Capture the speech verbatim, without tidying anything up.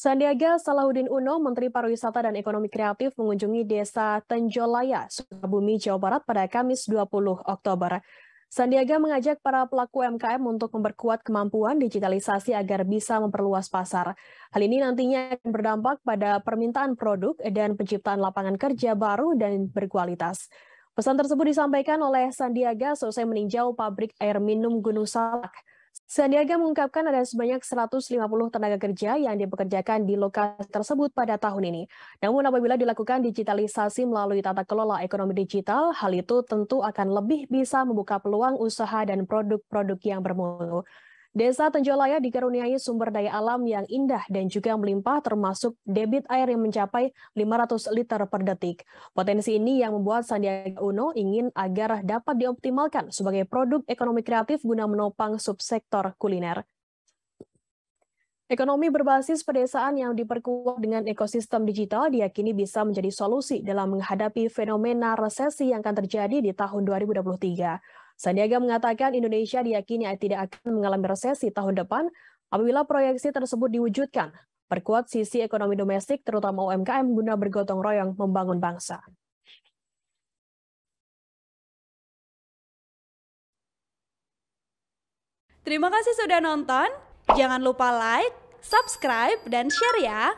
Sandiaga Salahuddin Uno, Menteri Pariwisata dan Ekonomi Kreatif, mengunjungi Desa Tenjolaya, Sukabumi, Jawa Barat pada Kamis dua puluh Oktober. Sandiaga mengajak para pelaku U M K M untuk memperkuat kemampuan digitalisasi agar bisa memperluas pasar. Hal ini nantinya akan berdampak pada permintaan produk dan penciptaan lapangan kerja baru dan berkualitas. Pesan tersebut disampaikan oleh Sandiaga selesai meninjau pabrik air minum Gunung Salak. Sandiaga mengungkapkan ada sebanyak seratus lima puluh tenaga kerja yang dipekerjakan di lokasi tersebut pada tahun ini. Namun apabila dilakukan digitalisasi melalui tata kelola ekonomi digital, hal itu tentu akan lebih bisa membuka peluang usaha dan produk-produk yang bermutu. Desa Tenjolaya dikaruniai sumber daya alam yang indah dan juga melimpah, termasuk debit air yang mencapai lima ratus liter per detik. Potensi ini yang membuat Sandiaga Uno ingin agar dapat dioptimalkan sebagai produk ekonomi kreatif guna menopang subsektor kuliner. Ekonomi berbasis pedesaan yang diperkuat dengan ekosistem digital diyakini bisa menjadi solusi dalam menghadapi fenomena resesi yang akan terjadi di tahun dua ribu dua puluh tiga. Sandiaga mengatakan Indonesia diyakini tidak akan mengalami resesi tahun depan apabila proyeksi tersebut diwujudkan. Perkuat sisi ekonomi domestik terutama U M K M guna bergotong royong membangun bangsa. Terima kasih sudah nonton. Jangan lupa like, subscribe, dan share ya!